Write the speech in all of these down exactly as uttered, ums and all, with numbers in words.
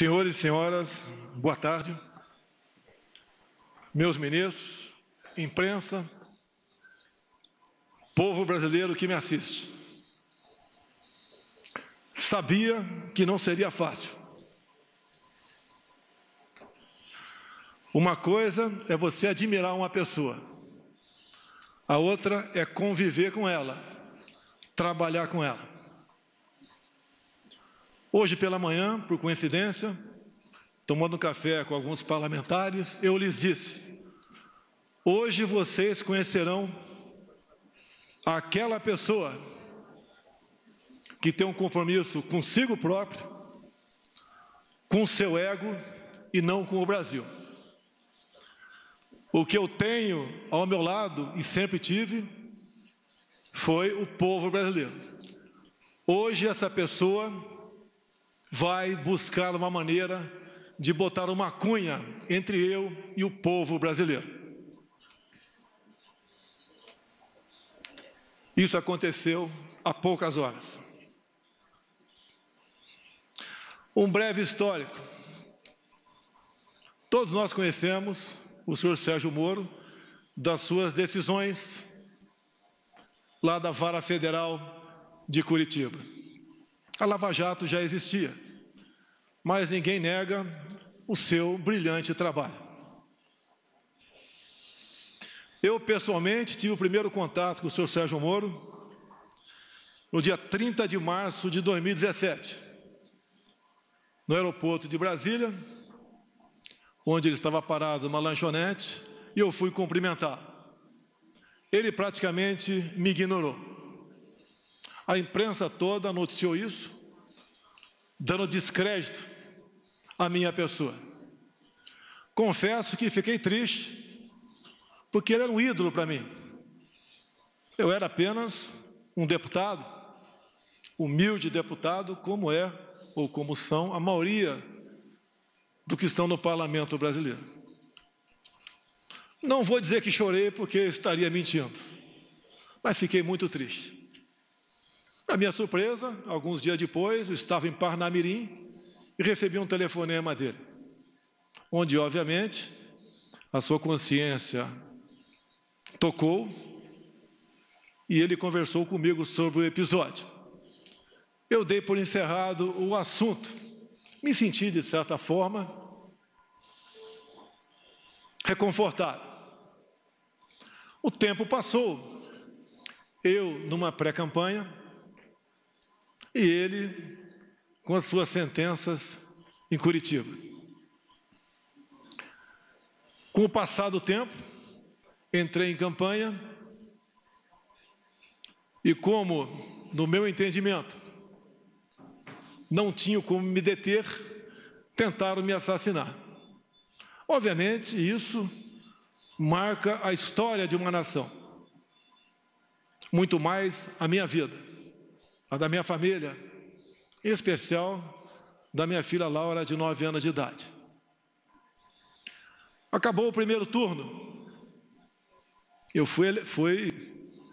Senhores e senhoras, boa tarde. Meus ministros, imprensa, povo brasileiro que me assiste. Sabia que não seria fácil. Uma coisa é você admirar uma pessoa, a outra é conviver com ela, trabalhar com ela. Hoje pela manhã, por coincidência, tomando um café com alguns parlamentares, eu lhes disse: hoje vocês conhecerão aquela pessoa que tem um compromisso consigo próprio, com seu ego e não com o Brasil. O que eu tenho ao meu lado, e sempre tive, foi o povo brasileiro. Hoje essa pessoa vai buscar uma maneira de botar uma cunha entre eu e o povo brasileiro. Isso aconteceu há poucas horas. Um breve histórico. Todos nós conhecemos o senhor Sérgio Moro, das suas decisões lá da Vara Federal de Curitiba. A Lava Jato já existia, mas ninguém nega o seu brilhante trabalho. Eu, pessoalmente, tive o primeiro contato com o senhor Sérgio Moro no dia trinta de março de dois mil e dezessete, no aeroporto de Brasília, onde ele estava parado numa lanchonete, e eu fui cumprimentar. Ele praticamente me ignorou. A imprensa toda noticiou isso, dando descrédito à minha pessoa. Confesso que fiquei triste, porque ele era um ídolo para mim. Eu era apenas um deputado, humilde deputado, como é, ou como são, a maioria do que estão no Parlamento Brasileiro. Não vou dizer que chorei, porque estaria mentindo, mas fiquei muito triste. Para minha surpresa, alguns dias depois, eu estava em Parnamirim e recebi um telefonema dele, onde, obviamente, a sua consciência tocou e ele conversou comigo sobre o episódio. Eu dei por encerrado o assunto. Me senti, de certa forma, reconfortado. O tempo passou, eu numa pré-campanha e ele com as suas sentenças em Curitiba. Com o passar do tempo, entrei em campanha e, como, no meu entendimento, não tinha como me deter, tentaram me assassinar. Obviamente, isso marca a história de uma nação, muito mais a minha vida, a da minha família, em especial da minha filha Laura, de nove anos de idade. Acabou o primeiro turno. Eu fui, fui,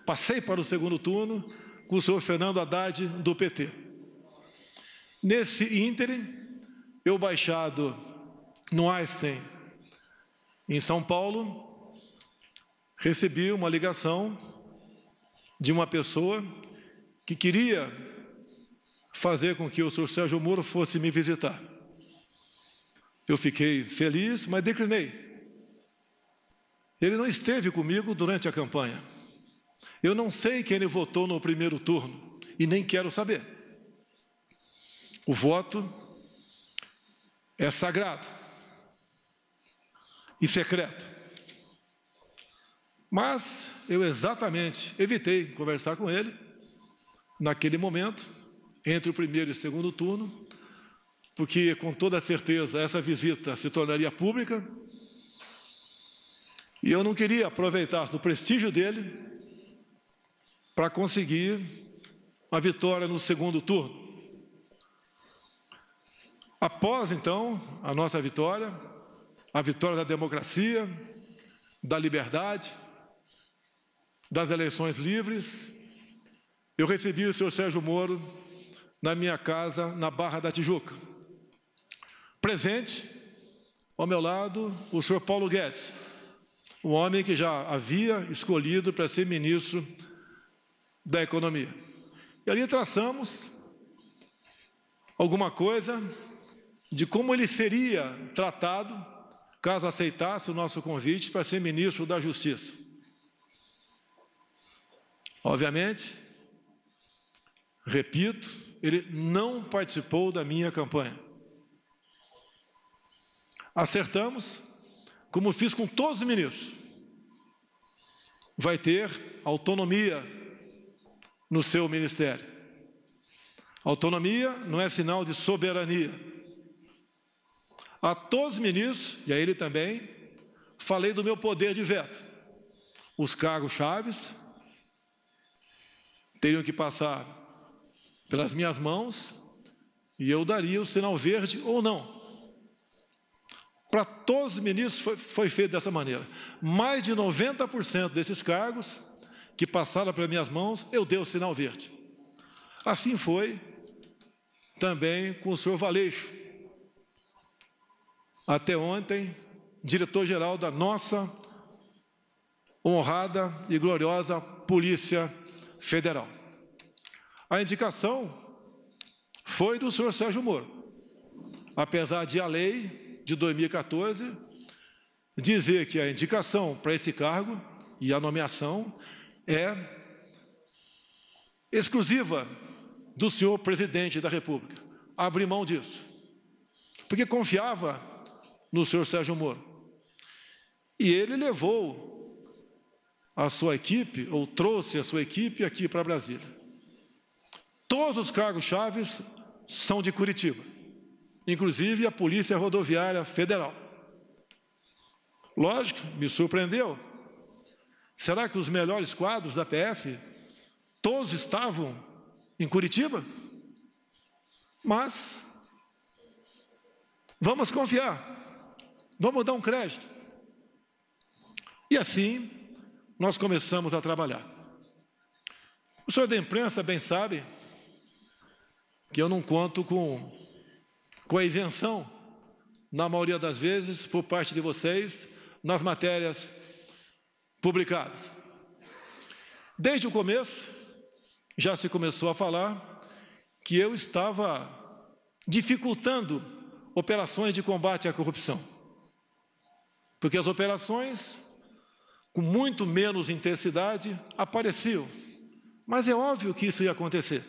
passei para o segundo turno com o senhor Fernando Haddad, do P T. Nesse ínterim, eu baixado no Einstein, em São Paulo, recebi uma ligação de uma pessoa que queria fazer com que o senhor Sérgio Moro fosse me visitar. Eu fiquei feliz, mas declinei. Ele não esteve comigo durante a campanha. Eu não sei quem ele votou no primeiro turno e nem quero saber. O voto é sagrado e secreto. Mas eu exatamente evitei conversar com ele naquele momento, entre o primeiro e o segundo turno, porque com toda certeza essa visita se tornaria pública e eu não queria aproveitar do prestígio dele para conseguir a vitória no segundo turno. Após, então, a nossa vitória, a vitória da democracia, da liberdade, das eleições livres, eu recebi o senhor Sérgio Moro na minha casa, na Barra da Tijuca. presente, ao meu lado, o senhor Paulo Guedes, um homem que já havia escolhido para ser ministro da Economia. E ali traçamos alguma coisa de como ele seria tratado caso aceitasse o nosso convite para ser ministro da Justiça. Obviamente, repito, ele não participou da minha campanha. Acertamos, como fiz com todos os ministros, vai ter autonomia no seu ministério. Autonomia não é sinal de soberania. A todos os ministros, e a ele também, falei do meu poder de veto. Os cargos-chave teriam que passar pelas minhas mãos e eu daria o sinal verde ou não. Para todos os ministros foi, foi feito dessa maneira. Mais de noventa por cento desses cargos que passaram pelas minhas mãos, eu dei o sinal verde. Assim foi também com o senhor Valeixo, até ontem, diretor-geral da nossa honrada e gloriosa Polícia Federal. A indicação foi do senhor Sérgio Moro, apesar de a lei de dois mil e quatorze, dizer que a indicação para esse cargo e a nomeação é exclusiva do senhor presidente da República. Abri mão disso, porque confiava no senhor Sérgio Moro. E ele levou a sua equipe, ou trouxe a sua equipe aqui para Brasília. Todos os cargos-chave são de Curitiba, inclusive a Polícia Rodoviária Federal. Lógico, me surpreendeu. Será que os melhores quadros da P F todos estavam em Curitiba? Mas vamos confiar, vamos dar um crédito. E assim nós começamos a trabalhar. O senhor da imprensa bem sabe que eu não conto com com a isenção, na maioria das vezes, por parte de vocês, nas matérias publicadas. Desde o começo, já se começou a falar que eu estava dificultando operações de combate à corrupção, porque as operações, com muito menos intensidade, apareciam. Mas é óbvio que isso ia acontecer.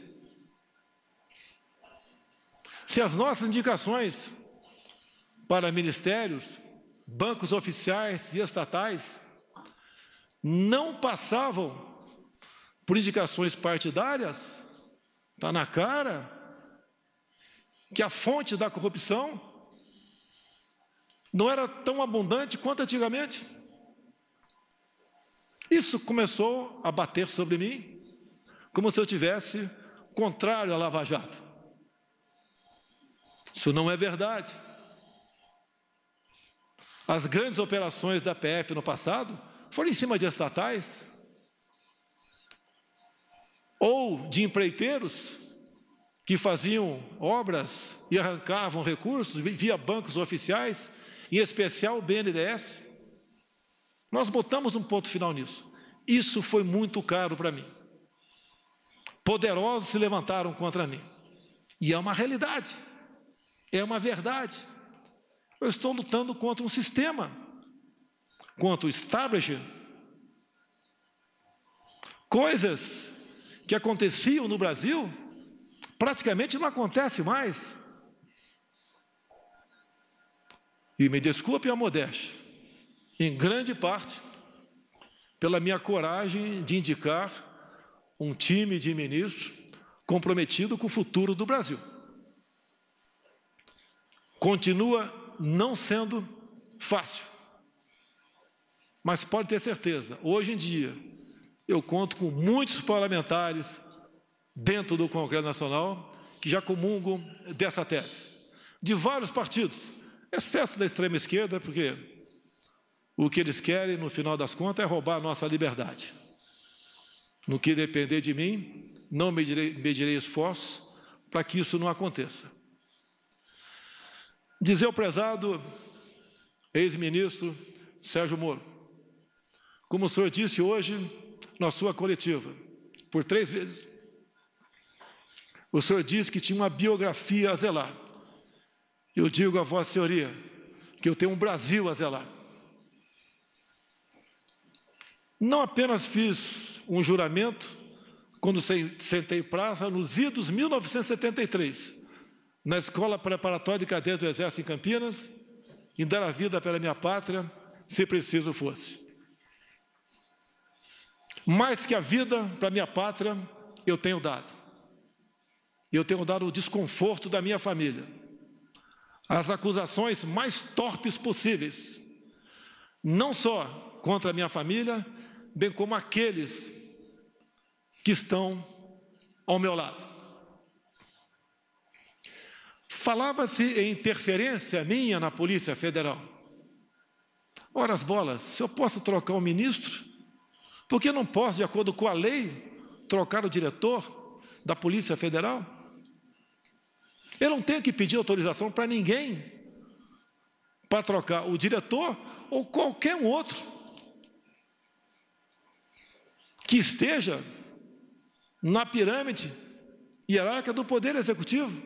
Se as nossas indicações para ministérios, bancos oficiais e estatais não passavam por indicações partidárias, está na cara que a fonte da corrupção não era tão abundante quanto antigamente. Isso começou a bater sobre mim como se eu tivesse contrário à Lava Jato. Isso não é verdade. As grandes operações da P F no passado foram em cima de estatais ou de empreiteiros que faziam obras e arrancavam recursos via bancos oficiais, em especial o B N D E S. Nós botamos um ponto final nisso. Isso foi muito caro para mim. Poderosos se levantaram contra mim. E é uma realidade. É uma verdade. Eu estou lutando contra um sistema, contra o establishment. Coisas que aconteciam no Brasil praticamente não acontecem mais. E me desculpe a modéstia, em grande parte, pela minha coragem de indicar um time de ministros comprometido com o futuro do Brasil. Continua não sendo fácil, mas pode ter certeza, hoje em dia, eu conto com muitos parlamentares dentro do Congresso Nacional que já comungam dessa tese, de vários partidos, exceto da extrema esquerda, porque o que eles querem, no final das contas, é roubar a nossa liberdade. No que depender de mim, não medirei, medirei esforços para que isso não aconteça. Dizer ao prezado ex-ministro Sérgio Moro, como o senhor disse hoje na sua coletiva, por três vezes, o senhor disse que tinha uma biografia a zelar. Eu digo a vossa senhoria que eu tenho um Brasil a zelar. Não apenas fiz um juramento quando sentei praça nos idos mil novecentos e setenta e três, na Escola Preparatória de Cadeias do Exército em Campinas, em dar a vida pela minha pátria, se preciso fosse. Mais que a vida para a minha pátria, eu tenho dado. Eu tenho dado o desconforto da minha família, as acusações mais torpes possíveis, não só contra a minha família, bem como aqueles que estão ao meu lado. Falava-se em interferência minha na Polícia Federal. Ora as bolas, se eu posso trocar o ministro, por que não posso, de acordo com a lei, trocar o diretor da Polícia Federal? Eu não tenho que pedir autorização para ninguém para trocar o diretor ou qualquer um outro que esteja na pirâmide hierárquica do Poder Executivo.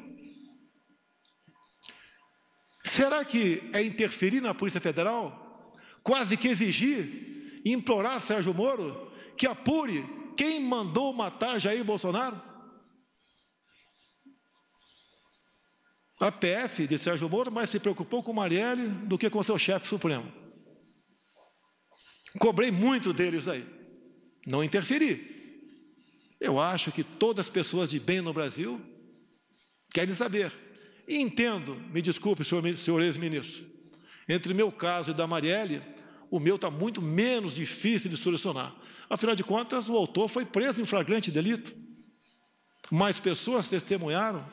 Será que é interferir na Polícia Federal, quase que exigir e implorar Sérgio Moro que apure quem mandou matar Jair Bolsonaro? A P F de Sérgio Moro mais se preocupou com Marielle do que com seu chefe supremo. Cobrei muito deles aí. Não interferi. Eu acho que todas as pessoas de bem no Brasil querem saber. E entendo, me desculpe, senhor, senhor ex-ministro, entre o meu caso e da Marielle, o meu está muito menos difícil de solucionar. Afinal de contas, o autor foi preso em flagrante delito. Mais pessoas testemunharam.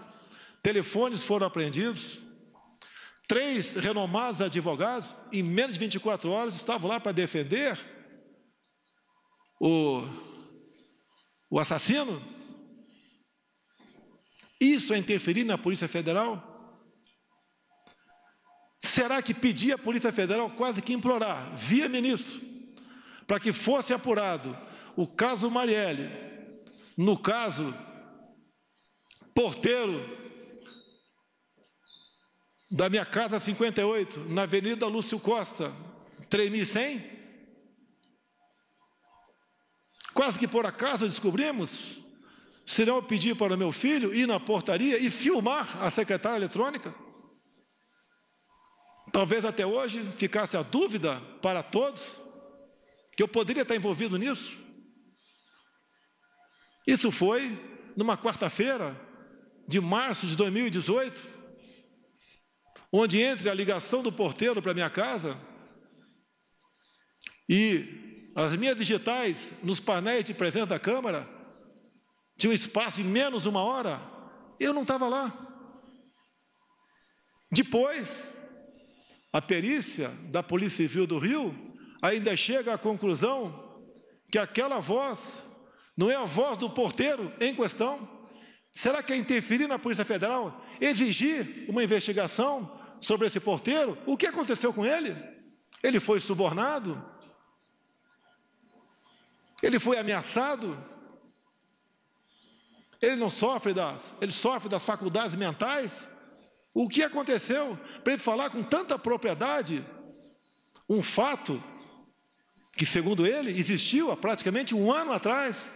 Telefones foram apreendidos, três renomados advogados, em menos de vinte e quatro horas, estavam lá para defender o, o assassino. Isso é interferir na Polícia Federal? Será que pedir à Polícia Federal, quase que implorar, via ministro, para que fosse apurado o caso Marielle, no caso Porteiro, da minha casa cinquenta e oito, na Avenida Lúcio Costa, três mil e cem. Quase que por acaso descobrimos, se não eu pedir para o meu filho ir na portaria e filmar a secretária eletrônica. Talvez até hoje ficasse a dúvida para todos que eu poderia estar envolvido nisso. Isso foi numa quarta-feira de março de dois mil e dezoito. Onde entre a ligação do porteiro para minha casa e as minhas digitais nos painéis de presença da Câmara, tinha um espaço de menos uma hora, eu não estava lá. Depois, a perícia da Polícia Civil do Rio ainda chega à conclusão que aquela voz não é a voz do porteiro em questão. Será que é interferir na Polícia Federal, exigir uma investigação sobre esse porteiro? O que aconteceu com ele? Ele foi subornado? Ele foi ameaçado? Ele não sofre das, ele sofre das faculdades mentais? O que aconteceu para ele falar com tanta propriedade um fato que, segundo ele, existiu há praticamente um ano atrás?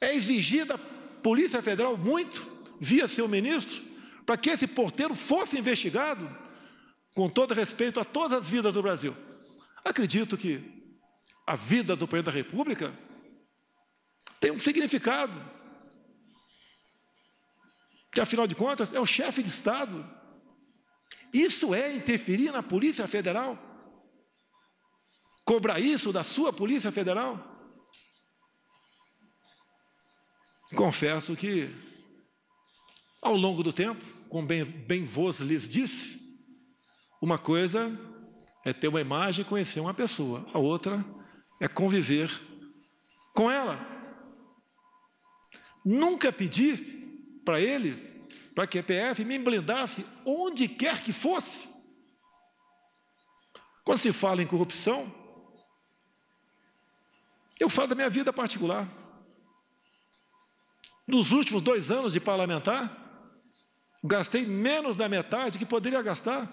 É exigida Polícia Federal muito, via seu ministro, para que esse porteiro fosse investigado, com todo respeito a todas as vidas do Brasil. Acredito que a vida do presidente da República tem um significado, que, afinal de contas, é o chefe de Estado. Isso é interferir na Polícia Federal? Cobrar isso da sua Polícia Federal? Confesso que, ao longo do tempo, como bem, bem vos lhes disse, uma coisa é ter uma imagem e conhecer uma pessoa, a outra é conviver com ela. Nunca pedi para ele para que a P F me blindasse onde quer que fosse. Quando se fala em corrupção, eu falo da minha vida particular. Nos últimos dois anos de parlamentar, gastei menos da metade que poderia gastar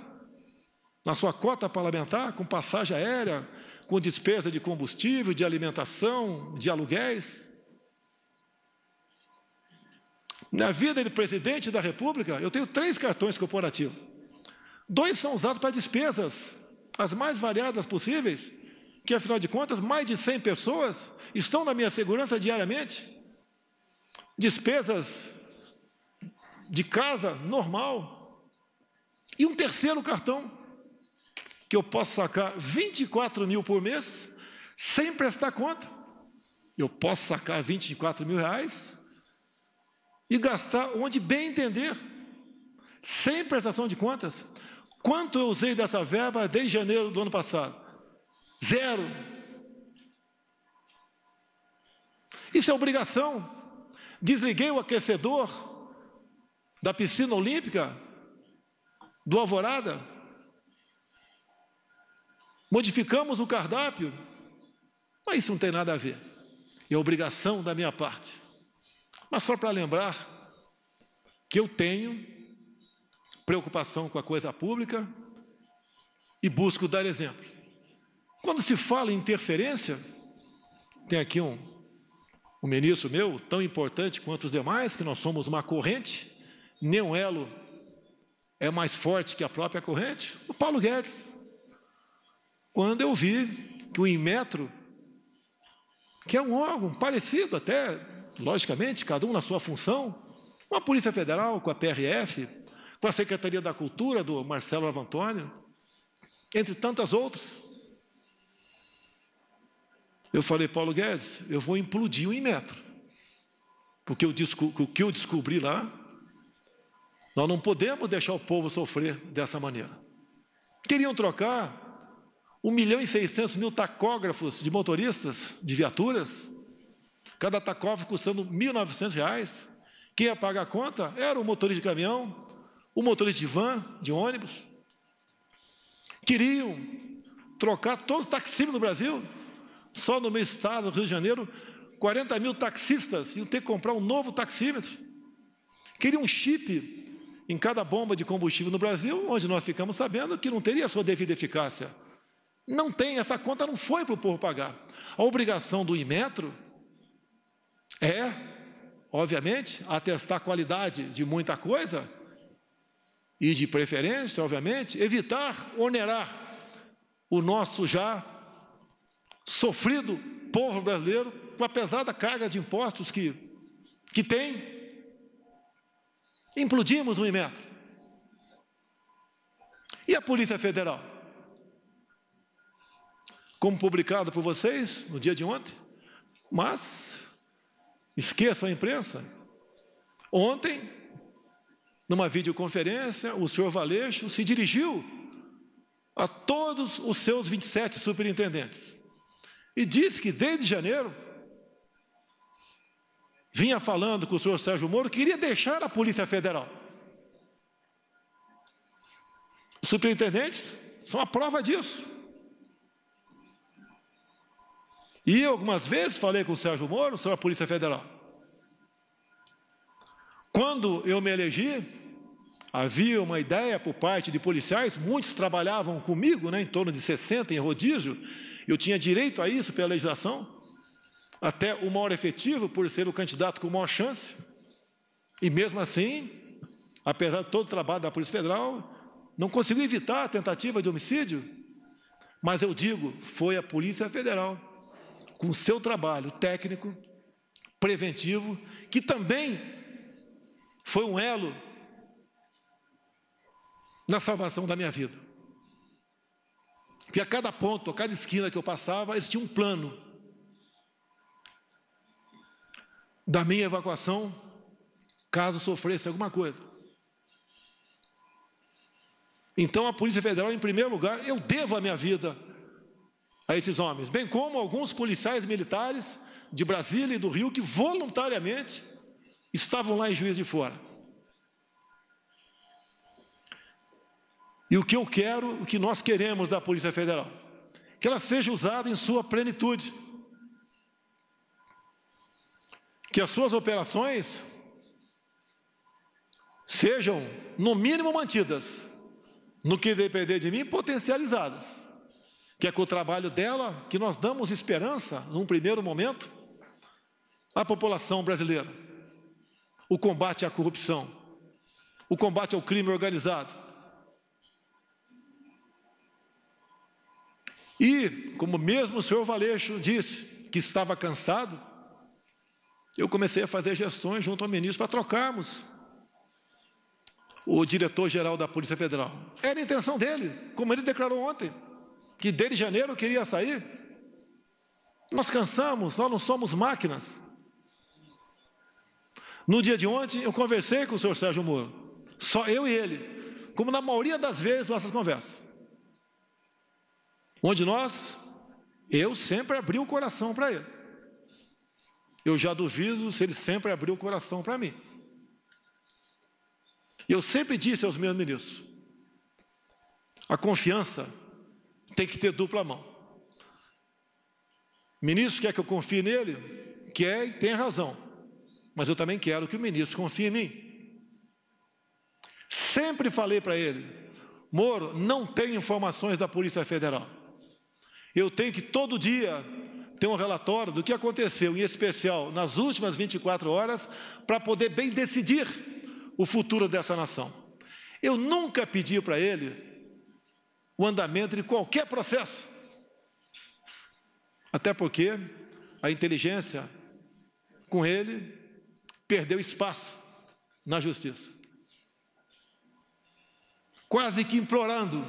na sua cota parlamentar, com passagem aérea, com despesa de combustível, de alimentação, de aluguéis. Na vida de presidente da República, eu tenho três cartões corporativos. Dois são usados para despesas, as mais variadas possíveis, que, afinal de contas, mais de cem pessoas estão na minha segurança diariamente. Despesas de casa, normal. E um terceiro cartão, que eu posso sacar vinte e quatro mil por mês, sem prestar conta. Eu posso sacar vinte e quatro mil reais... e gastar onde bem entender, sem prestação de contas. Quanto eu usei dessa verba desde janeiro do ano passado? Zero. Isso é obrigação. Desliguei o aquecedor da piscina olímpica do Alvorada. Modificamos o cardápio. Mas isso não tem nada a ver. É obrigação da minha parte. Mas só para lembrar que eu tenho preocupação com a coisa pública e busco dar exemplo. Quando se fala em interferência, tem aqui um, um ministro meu, tão importante quanto os demais, que nós somos uma corrente, nenhum elo é mais forte que a própria corrente, o Paulo Guedes. Quando eu vi que o Inmetro, que é um órgão parecido até, logicamente, cada um na sua função, com a Polícia Federal, com a P R F, com a Secretaria da Cultura, do Marcelo Avantônio, entre tantas outras. Eu falei, Paulo Guedes, eu vou implodir o Inmetro, porque eu o que eu descobri lá, nós não podemos deixar o povo sofrer dessa maneira. Queriam trocar um milhão e seiscentos mil tacógrafos de motoristas, de viaturas, cada tacógrafo custando mil e novecentos reais. Quem ia pagar a conta era o motorista de caminhão, o motorista de van, de ônibus. Queriam trocar todos os taxistas do Brasil. Só no meu estado, no Rio de Janeiro, quarenta mil taxistas iam ter que comprar um novo taxímetro. Queriam um chip em cada bomba de combustível no Brasil, onde nós ficamos sabendo que não teria a sua devida eficácia. Não tem, essa conta não foi para o povo pagar. A obrigação do Inmetro é, obviamente, atestar a qualidade de muita coisa e, de preferência, obviamente, evitar onerar o nosso já sofrido povo brasileiro com a pesada carga de impostos que, que tem. Implodimos o Inmetro. E a Polícia Federal? Como publicado por vocês no dia de ontem, mas... esqueçam a imprensa. Ontem, numa videoconferência, o senhor Valeixo se dirigiu a todos os seus vinte e sete superintendentes e disse que, desde janeiro, vinha falando com o senhor Sérgio Moro que iria deixar a Polícia Federal. Os superintendentes são a prova disso. E eu, algumas vezes, falei com o Sérgio Moro sobre a Polícia Federal. Quando eu me elegi, havia uma ideia por parte de policiais, muitos trabalhavam comigo, né, em torno de sessenta, em rodízio, eu tinha direito a isso pela legislação, até uma hora efetiva, por ser o candidato com maior chance, e mesmo assim, apesar de todo o trabalho da Polícia Federal, não consegui evitar a tentativa de homicídio, mas eu digo, foi a Polícia Federal, com o seu trabalho técnico, preventivo, que também foi um elo na salvação da minha vida. Porque a cada ponto, a cada esquina que eu passava, eles tinham um plano da minha evacuação, caso sofresse alguma coisa. Então, a Polícia Federal, em primeiro lugar, eu devo a minha vida a esses homens, bem como alguns policiais militares de Brasília e do Rio que voluntariamente estavam lá em Juiz de Fora. E o que eu quero, o que nós queremos da Polícia Federal? Que ela seja usada em sua plenitude. Que as suas operações sejam, no mínimo, mantidas. No que depender de mim, potencializadas. Que é com o trabalho dela que nós damos esperança, num primeiro momento, à população brasileira. O combate à corrupção, o combate ao crime organizado. E, como mesmo o senhor Valeixo disse, que estava cansado, eu comecei a fazer gestões junto ao ministro para trocarmos o diretor-geral da Polícia Federal. Era a intenção dele, como ele declarou ontem, que desde janeiro queria sair. Nós cansamos, nós não somos máquinas. No dia de ontem, eu conversei com o senhor Sérgio Moro, só eu e ele, como na maioria das vezes nossas conversas, onde nós, eu sempre abri o coração para ele. Eu já duvido se ele sempre abriu o coração para mim. Eu sempre disse aos meus ministros, a confiança tem que ter dupla mão. O ministro quer que eu confie nele? Quer e tem razão. Mas eu também quero que o ministro confie em mim. Sempre falei para ele, Moro, não tenho informações da Polícia Federal. Eu tenho que todo dia ter um relatório do que aconteceu, em especial nas últimas vinte e quatro horas, para poder bem decidir o futuro dessa nação. Eu nunca pedi para ele o andamento de qualquer processo. Até porque a inteligência, com ele, perdeu espaço na justiça. Quase que implorando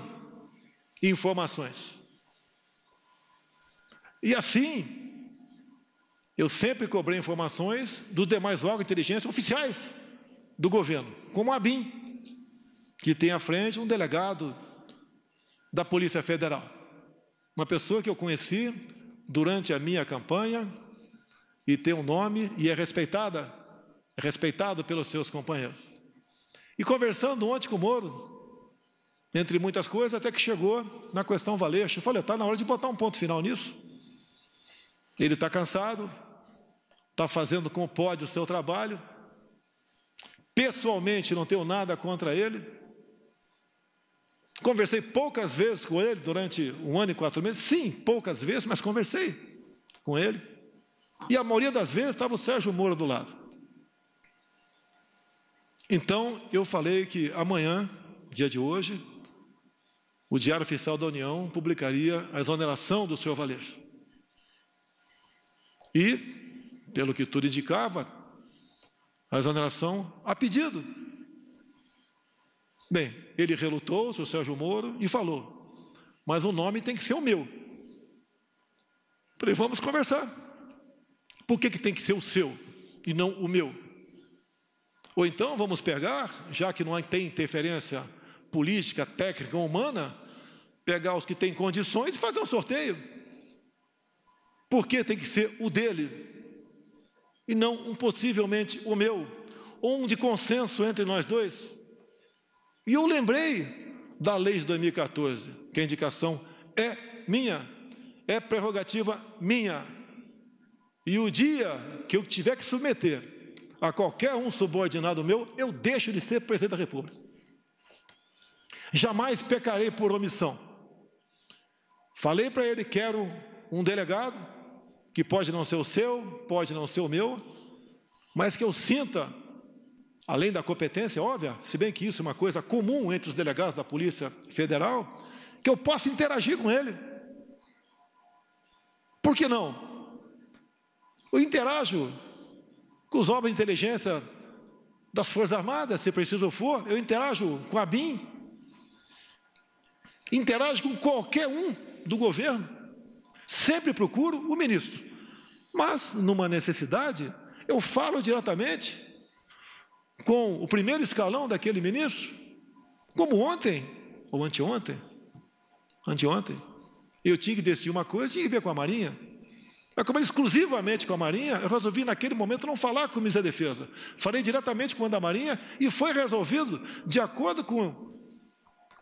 informações. E assim, eu sempre cobrei informações dos demais órgãos de inteligência oficiais do governo, como a ABIN, que tem à frente um delegado da Polícia Federal. Uma pessoa que eu conheci durante a minha campanha e tem um nome e é respeitada, é respeitado pelos seus companheiros. E conversando ontem com o Moro, entre muitas coisas, até que chegou na questão Valeixo. Eu falei, está na hora de botar um ponto final nisso. Ele está cansado, está fazendo como pode o seu trabalho. Pessoalmente, não tenho nada contra ele. Conversei poucas vezes com ele durante um ano e quatro meses. Sim, poucas vezes, mas conversei com ele. E a maioria das vezes estava o Sérgio Moro do lado. Então, eu falei que amanhã, dia de hoje, o Diário Oficial da União publicaria a exoneração do senhor Valeixo. E, pelo que tudo indicava, a exoneração a pedido. Bem, ele relutou, o senhor Sérgio Moro, e falou, mas o nome tem que ser o meu. Falei, vamos conversar. Por que que tem que ser o seu e não o meu? Ou então vamos pegar, já que não tem interferência política, técnica ou humana, pegar os que têm condições e fazer um sorteio. Por que tem que ser o dele e não um possivelmente o meu, ou um de consenso entre nós dois? E eu lembrei da lei de dois mil e quatorze, que a indicação é minha, é prerrogativa minha. E o dia que eu tiver que submeter a qualquer um subordinado meu, eu deixo de ser presidente da República. Jamais pecarei por omissão. Falei para ele, quero um delegado, que pode não ser o seu, pode não ser o meu, mas que eu sinta, além da competência óbvia, se bem que isso é uma coisa comum entre os delegados da Polícia Federal, que eu possa interagir com ele. Por que não? Eu interajo com os órgãos de inteligência das Forças Armadas, se preciso for, eu interajo com a ABIN, interajo com qualquer um do governo. Sempre procuro o ministro, mas, numa necessidade, eu falo diretamente com o primeiro escalão daquele ministro, como ontem, ou anteontem, anteontem, eu tinha que decidir uma coisa, tinha que ver com a Marinha, mas como era exclusivamente com a Marinha, eu resolvi naquele momento não falar com o ministro da Defesa, falei diretamente com o da Marinha e foi resolvido de acordo com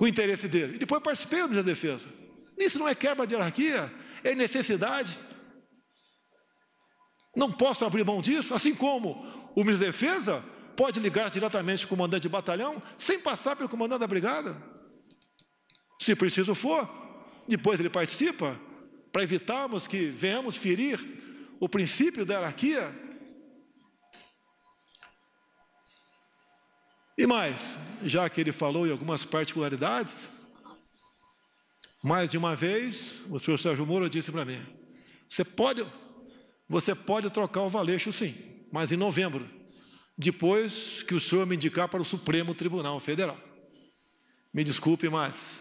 com o interesse dele. E depois participei da defesa. Isso não é quebra de hierarquia, é necessidade. Não posso abrir mão disso, assim como o ministro da Defesa pode ligar diretamente com o comandante de batalhão sem passar pelo comandante da brigada. Se preciso for, depois ele participa, para evitarmos que venhamos ferir o princípio da hierarquia. E mais, já que ele falou em algumas particularidades, mais de uma vez, o senhor Sérgio Moro disse para mim, você pode, você pode trocar o Valeixo, sim, mas em novembro, depois que o senhor me indicar para o Supremo Tribunal Federal. Me desculpe, mas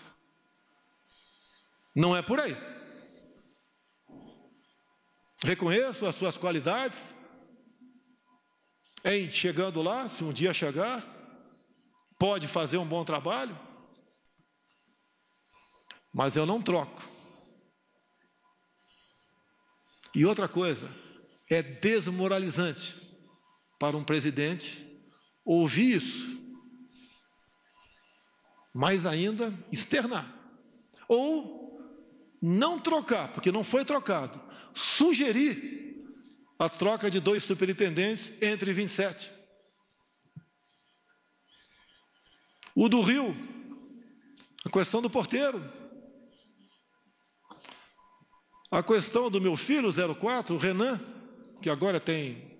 não é por aí. Reconheço as suas qualidades em chegando lá, se um dia chegar, pode fazer um bom trabalho, mas eu não troco. E outra coisa, é desmoralizante para um presidente ouvir isso, mais ainda externar, ou não trocar, porque não foi trocado, sugerir a troca de dois superintendentes entre vinte e sete. O do Rio, a questão do porteiro, a questão do meu filho, zero quatro, o Renan, que agora tem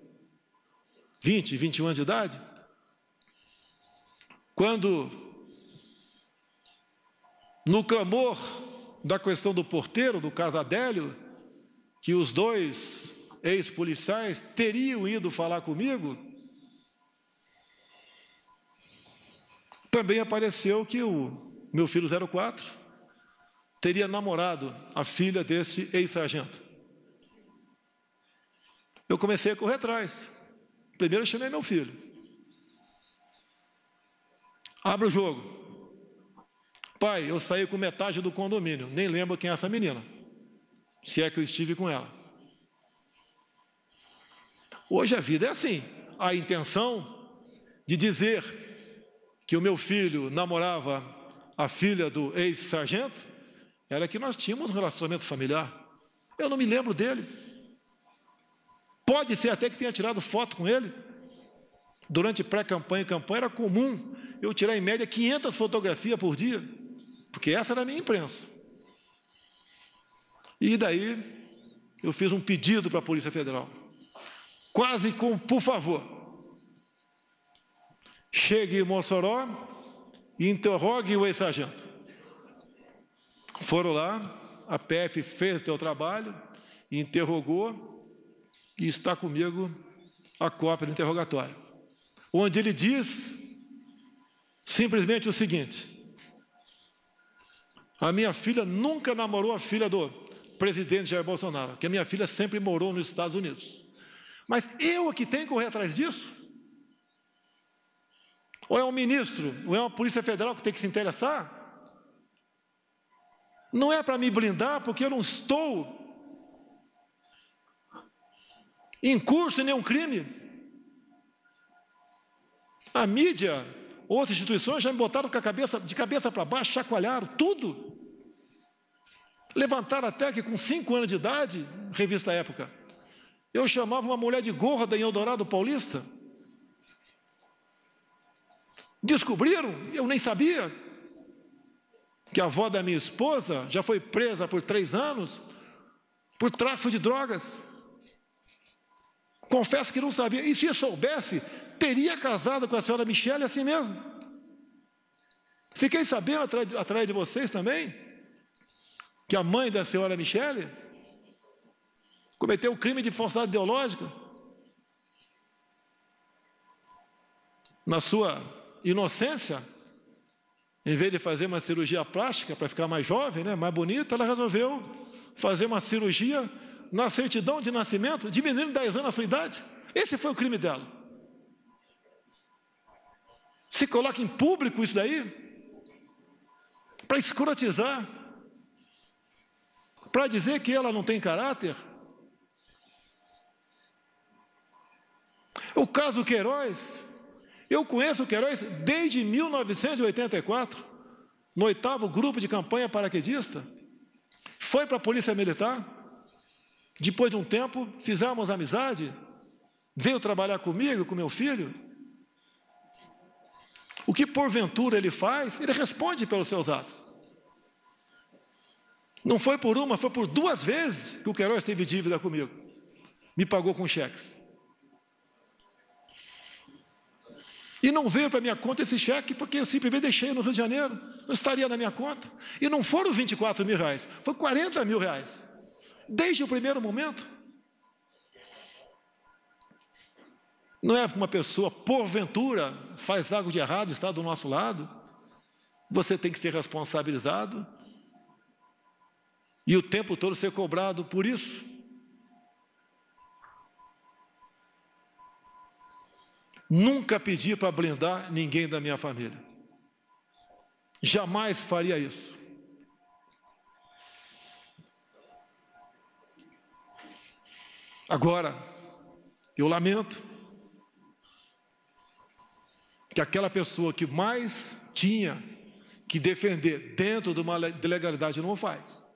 vinte, vinte e um anos de idade, quando, no clamor da questão do porteiro, do caso Adélio, que os dois ex-policiais teriam ido falar comigo, também apareceu que o meu filho zero quatro teria namorado a filha desse ex-sargento. Eu comecei a correr atrás. Primeiro eu chamei meu filho. Abre o jogo. Pai, eu saí com metade do condomínio, nem lembro quem é essa menina, se é que eu estive com ela. Hoje a vida é assim. A intenção de dizer que o meu filho namorava a filha do ex-sargento era que nós tínhamos um relacionamento familiar. Eu não me lembro dele. Pode ser até que tenha tirado foto com ele. Durante pré-campanha e campanha era comum eu tirar em média quinhentas fotografias por dia, porque essa era a minha imprensa. E daí eu fiz um pedido para a Polícia Federal, quase com, por favor, chegue em Mossoró e interrogue o ex-sargento. Foram lá, a P F fez o seu trabalho, interrogou e está comigo a cópia do interrogatório, onde ele diz simplesmente o seguinte: a minha filha nunca namorou a filha do presidente Jair Bolsonaro, que a minha filha sempre morou nos Estados Unidos. Mas eu aqui tenho que correr atrás disso? Ou é um ministro, ou é uma Polícia Federal que tem que se interessar? Não é para me blindar, porque eu não estou em curso em nenhum crime. A mídia, outras instituições já me botaram com a cabeça, de cabeça para baixo, chacoalharam tudo. Levantaram até que com cinco anos de idade, revista Época, eu chamava uma mulher de gorda em Eldorado Paulista. Descobriram, eu nem sabia, que a avó da minha esposa já foi presa por três anos por tráfico de drogas. Confesso que não sabia. E se eu soubesse, teria casado com a senhora Michele assim mesmo. Fiquei sabendo, através de vocês também, que a mãe da senhora Michele cometeu um crime de falsidade ideológica. Na sua inocência, em vez de fazer uma cirurgia plástica para ficar mais jovem, né, mais bonita, ela resolveu fazer uma cirurgia na certidão de nascimento, diminuindo dez anos a sua idade. Esse foi o crime dela. Se coloca em público isso daí para escrotizar, para dizer que ela não tem caráter. O caso Queiroz... Eu conheço o Queiroz desde mil novecentos e oitenta e quatro, no oitavo grupo de campanha paraquedista, foi para a Polícia Militar, depois de um tempo, fizemos amizade, veio trabalhar comigo, com meu filho. O que porventura ele faz, ele responde pelos seus atos. Não foi por uma, foi por duas vezes que o Queiroz teve dívida comigo. Me pagou com cheques. E não veio para minha conta esse cheque, porque eu simplesmente deixei no Rio de Janeiro. Não estaria na minha conta. E não foram vinte e quatro mil reais, foi quarenta mil reais. Desde o primeiro momento. Não é uma pessoa, porventura, faz algo de errado, está do nosso lado. Você tem que ser responsabilizado. E o tempo todo ser cobrado por isso. Nunca pedi para blindar ninguém da minha família. Jamais faria isso. Agora, eu lamento que aquela pessoa que mais tinha que defender dentro de uma legalidade não o faz.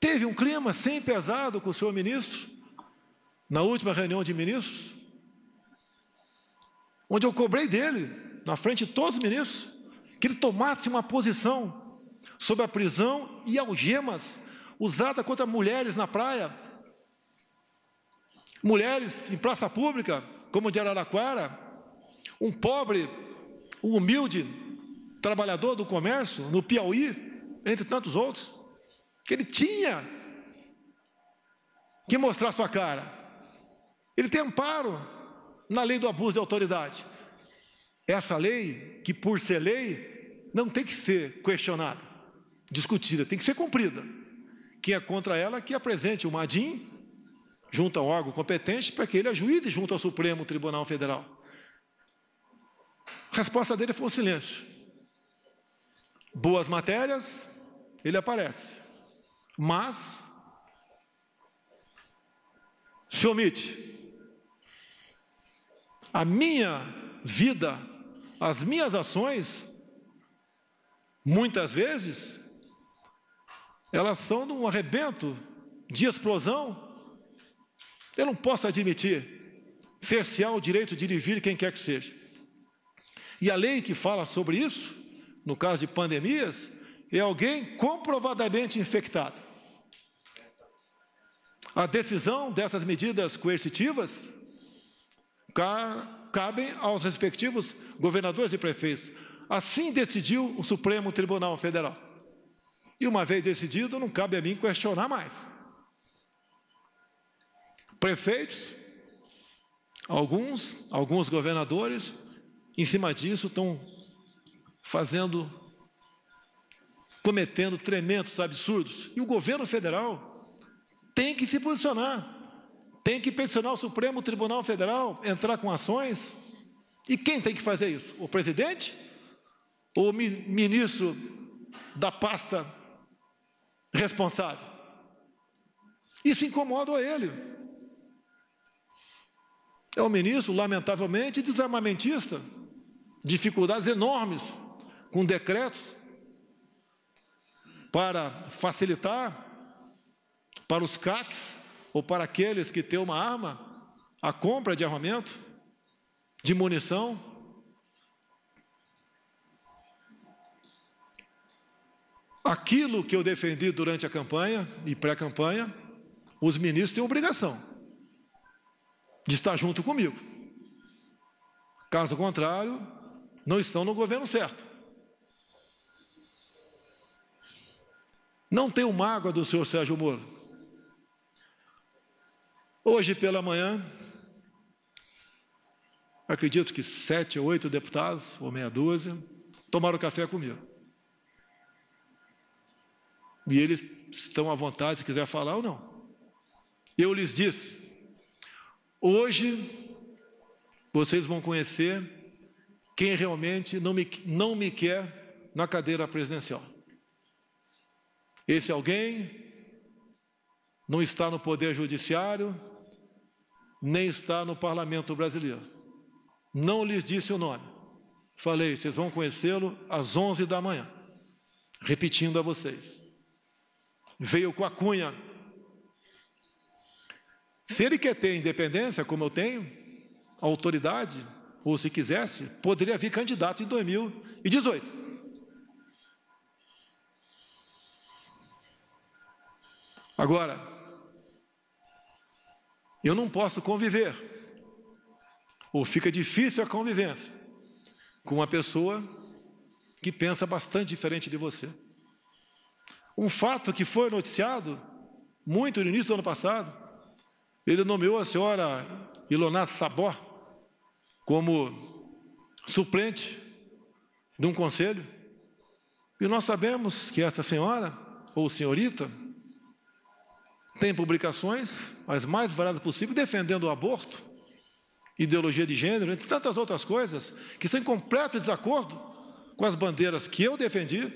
Teve um clima sem pesado com o senhor ministro, na última reunião de ministros, onde eu cobrei dele, na frente de todos os ministros, que ele tomasse uma posição sobre a prisão e algemas usada contra mulheres na praia, mulheres em praça pública, como de Araraquara, um pobre, um humilde trabalhador do comércio, no Piauí, entre tantos outros, que ele tinha que mostrar sua cara. Ele tem amparo na lei do abuso de autoridade. Essa lei, que por ser lei, não tem que ser questionada, discutida, tem que ser cumprida. Quem é contra ela, que apresente o MADIM, junto ao órgão competente, para que ele ajuize junto ao Supremo Tribunal Federal. A resposta dele foi um silêncio. Boas matérias, ele aparece, mas se omite. A minha vida, as minhas ações, muitas vezes, elas são de um arrebento, de explosão. Eu não posso admitir, cercear o direito de ir e vir quem quer que seja. E a lei que fala sobre isso, no caso de pandemias, é alguém comprovadamente infectado. A decisão dessas medidas coercitivas cabem aos respectivos governadores e prefeitos. Assim decidiu o Supremo Tribunal Federal. E uma vez decidido, não cabe a mim questionar mais. Prefeitos, alguns, alguns governadores, em cima disso, estão fazendo, cometendo tremendos absurdos. E o governo federal tem que se posicionar. Tem que peticionar o Supremo Tribunal Federal, entrar com ações. E quem tem que fazer isso? O presidente? Ou o ministro da pasta responsável? Isso incomoda ele. É um ministro, lamentavelmente, desarmamentista. Dificuldades enormes com decretos para facilitar para os C A Cs, ou para aqueles que têm uma arma, a compra de armamento, de munição. Aquilo que eu defendi durante a campanha e pré-campanha, os ministros têm obrigação de estar junto comigo. Caso contrário, não estão no governo certo. Não tenho mágoa do senhor Sérgio Moro. Hoje pela manhã, acredito que sete ou oito deputados, ou meia dúzia, tomaram café comigo. E eles estão à vontade, se quiser falar ou não. Eu lhes disse, hoje vocês vão conhecer quem realmente não me, não me quer na cadeira presidencial. Esse alguém não está no Poder Judiciário, nem está no Parlamento Brasileiro. Não lhes disse o nome. Falei, vocês vão conhecê-lo às onze da manhã. repetindo a vocês. Veio com a Cunha. Se ele quer ter independência, como eu tenho, autoridade, ou se quisesse, poderia vir candidato em dois mil e dezoito. Agora, eu não posso conviver, ou fica difícil a convivência, com uma pessoa que pensa bastante diferente de você. Um fato que foi noticiado muito no início do ano passado, ele nomeou a senhora Ilona Sabó como suplente de um conselho, e nós sabemos que essa senhora, ou senhorita, tem publicações, as mais variadas possíveis, defendendo o aborto, ideologia de gênero, entre tantas outras coisas, que são em completo desacordo com as bandeiras que eu defendi,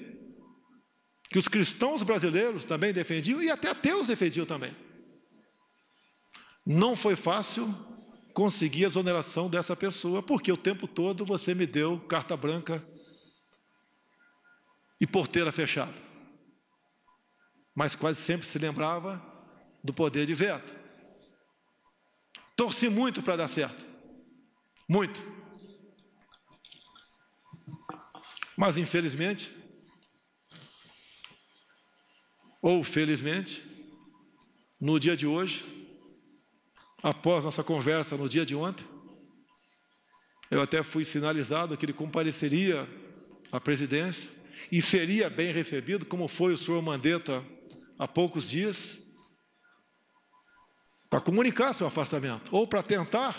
que os cristãos brasileiros também defendiam, e até ateus defendiam também. Não foi fácil conseguir a exoneração dessa pessoa, porque o tempo todo você me deu carta branca e porteira fechada. Mas quase sempre se lembrava do poder de veto. Torci muito para dar certo. Muito. Mas, infelizmente, ou felizmente, no dia de hoje, após nossa conversa no dia de ontem, eu até fui sinalizado que ele compareceria à presidência e seria bem recebido, como foi o senhor Mandetta há poucos dias, para comunicar seu afastamento, ou para tentar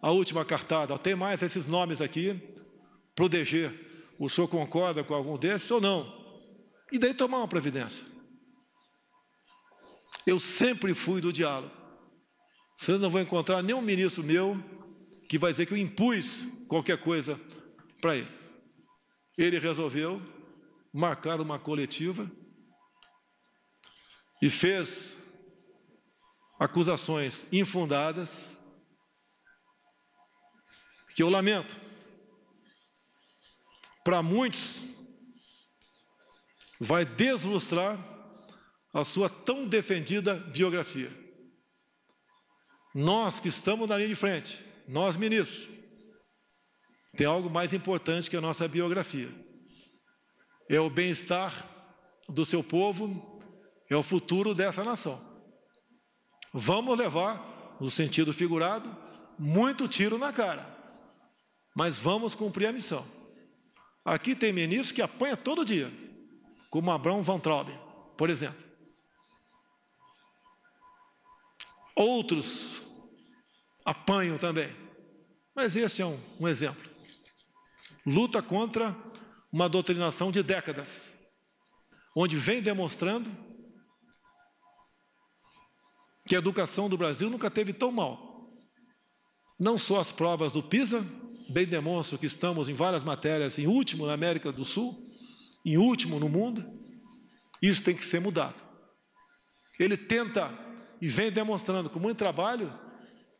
a última cartada. Tem mais esses nomes aqui para o D G. O senhor concorda com algum desses ou não? E daí tomar uma providência. Eu sempre fui do diálogo. Vocês não vão encontrar nenhum ministro meu que vai dizer que eu impus qualquer coisa para ele. Ele resolveu marcar uma coletiva e fez acusações infundadas, que eu lamento. Para muitos, vai deslustrar a sua tão defendida biografia. Nós que estamos na linha de frente, nós ministros, tem algo mais importante que a nossa biografia. É o bem-estar do seu povo, é o futuro dessa nação. Vamos levar, no sentido figurado, muito tiro na cara, mas vamos cumprir a missão. Aqui tem ministros que apanha todo dia, como Abrão Weintraub, por exemplo. Outros apanham também, mas esse é um, um exemplo. Luta contra uma doutrinação de décadas, onde vem demonstrando que a educação do Brasil nunca teve tão mal. Não só as provas do PISA, bem demonstram que estamos em várias matérias, em último na América do Sul, em último no mundo. Isso tem que ser mudado. Ele tenta e vem demonstrando com muito trabalho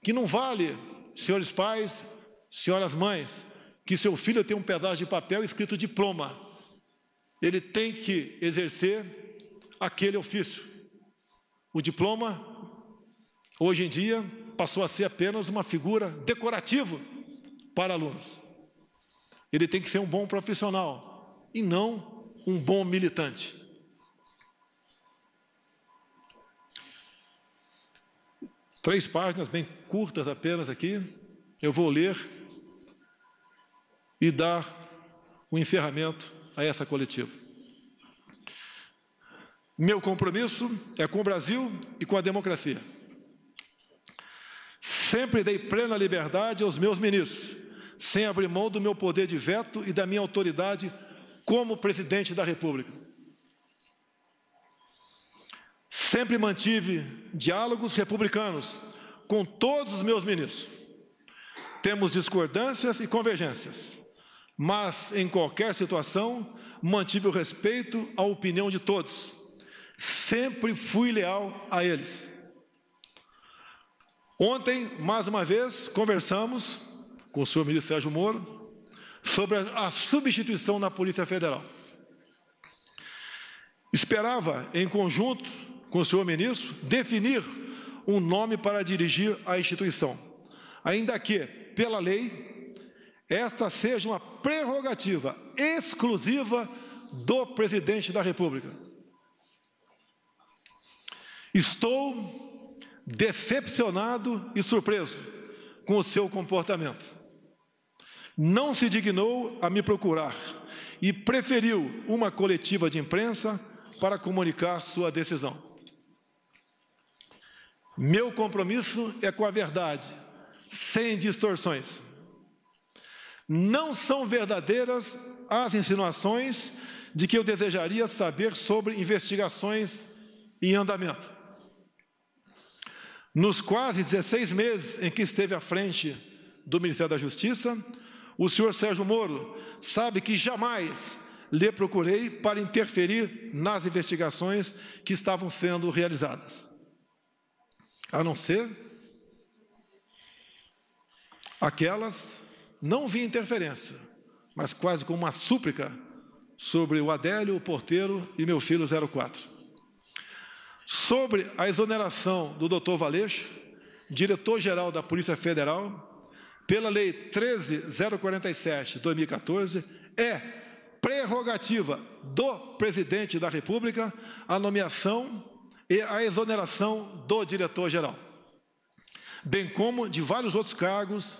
que não vale, senhores pais, senhoras mães, que seu filho tem um pedaço de papel escrito diploma. Ele tem que exercer aquele ofício. O diploma hoje em dia passou a ser apenas uma figura decorativa para alunos. Ele tem que ser um bom profissional e não um bom militante. Três páginas bem curtas apenas aqui. Eu vou ler e dar o encerramento a essa coletiva. Meu compromisso é com o Brasil e com a democracia. Sempre dei plena liberdade aos meus ministros, sem abrir mão do meu poder de veto e da minha autoridade como presidente da República. Sempre mantive diálogos republicanos com todos os meus ministros. Temos discordâncias e convergências, mas em qualquer situação mantive o respeito à opinião de todos. Sempre fui leal a eles. Ontem, mais uma vez, conversamos com o senhor ministro Sérgio Moro sobre a substituição na Polícia Federal. Esperava, em conjunto com o senhor ministro, definir um nome para dirigir a instituição, ainda que, pela lei, esta seja uma prerrogativa exclusiva do presidente da República. Estou decepcionado e surpreso com o seu comportamento. Não se dignou a me procurar e preferiu uma coletiva de imprensa para comunicar sua decisão. Meu compromisso é com a verdade, sem distorções. Não são verdadeiras as insinuações de que eu desejaria saber sobre investigações em andamento. Nos quase dezesseis meses em que esteve à frente do Ministério da Justiça, o senhor Sérgio Moro sabe que jamais lhe procurei para interferir nas investigações que estavam sendo realizadas, a não ser aquelas, não vi interferência, mas quase como uma súplica sobre o Adélio, o porteiro e meu filho zero quatro. Sobre a exoneração do doutor Valeixo, diretor-geral da Polícia Federal, pela lei treze mil e quarenta e sete de dois mil e quatorze, é prerrogativa do presidente da República a nomeação e a exoneração do diretor-geral, bem como de vários outros cargos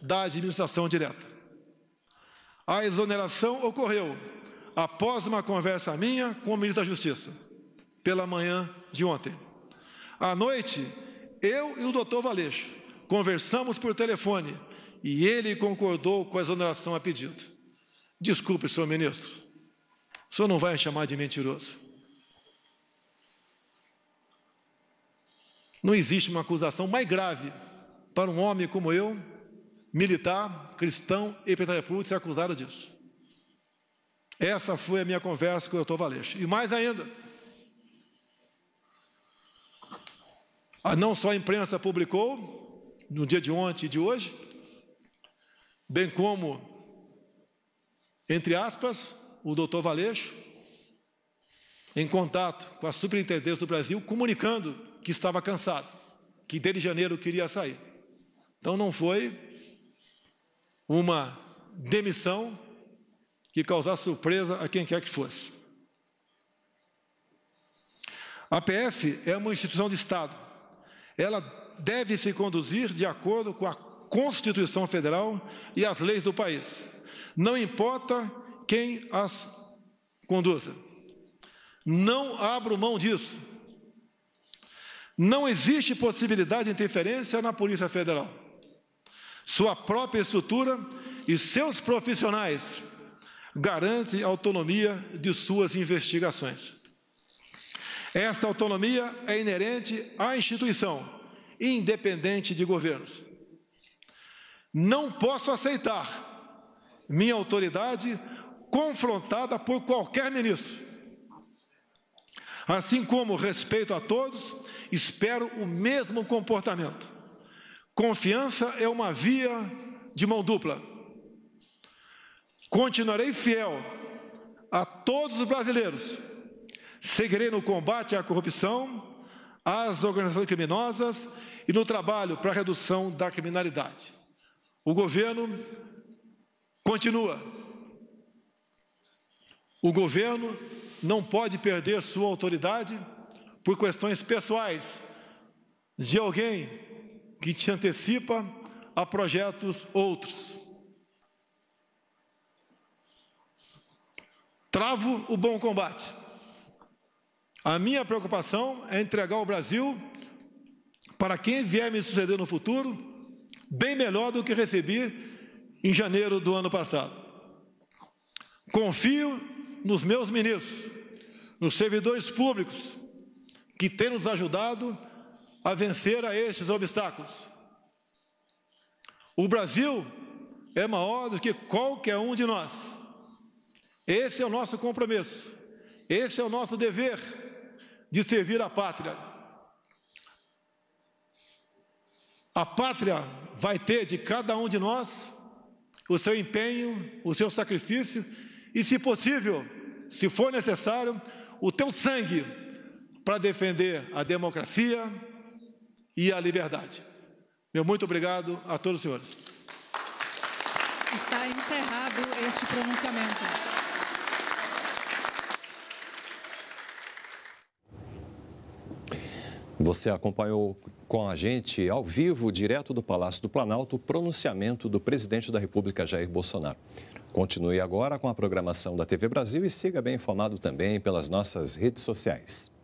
da administração direta. A exoneração ocorreu após uma conversa minha com o ministro da Justiça, pela manhã de ontem. À noite, eu e o doutor Valeixo conversamos por telefone e ele concordou com a exoneração a pedido. Desculpe, senhor ministro, o senhor não vai me chamar de mentiroso. Não existe uma acusação mais grave para um homem como eu, militar, cristão e presidente da República, ser acusado disso. Essa foi a minha conversa com o doutor Valeixo. E mais ainda, a não só a imprensa publicou, no dia de ontem e de hoje, bem como, entre aspas, o doutor Valeixo, em contato com a Superintendência do Brasil, comunicando que estava cansado, que desde janeiro queria sair. Então, não foi uma demissão que causasse surpresa a quem quer que fosse. A P F é uma instituição de Estado. Ela deve se conduzir de acordo com a Constituição Federal e as leis do país. Não importa quem as conduza. Não abro mão disso. Não existe possibilidade de interferência na Polícia Federal. Sua própria estrutura e seus profissionais garantem a autonomia de suas investigações. Esta autonomia é inerente à instituição, independente de governos. Não posso aceitar minha autoridade confrontada por qualquer ministro. Assim como respeito a todos, espero o mesmo comportamento. Confiança é uma via de mão dupla. Continuarei fiel a todos os brasileiros. Seguirei no combate à corrupção, às organizações criminosas e no trabalho para a redução da criminalidade. O governo continua. O governo não pode perder sua autoridade por questões pessoais de alguém que te antecipa a projetos outros. Travo o bom combate. A minha preocupação é entregar o Brasil para quem vier me suceder no futuro, bem melhor do que recebi em janeiro do ano passado. Confio nos meus ministros, nos servidores públicos, que têm nos ajudado a vencer a estes obstáculos. O Brasil é maior do que qualquer um de nós. Esse é o nosso compromisso, esse é o nosso dever de servir a pátria. A pátria vai ter de cada um de nós o seu empenho, o seu sacrifício e, se possível, se for necessário, o teu sangue para defender a democracia e a liberdade. Meu muito obrigado a todos os senhores. Está encerrado este pronunciamento. Você acompanhou com a gente, ao vivo, direto do Palácio do Planalto, o pronunciamento do presidente da República, Jair Bolsonaro. Continue agora com a programação da T V Brasil e siga bem informado também pelas nossas redes sociais.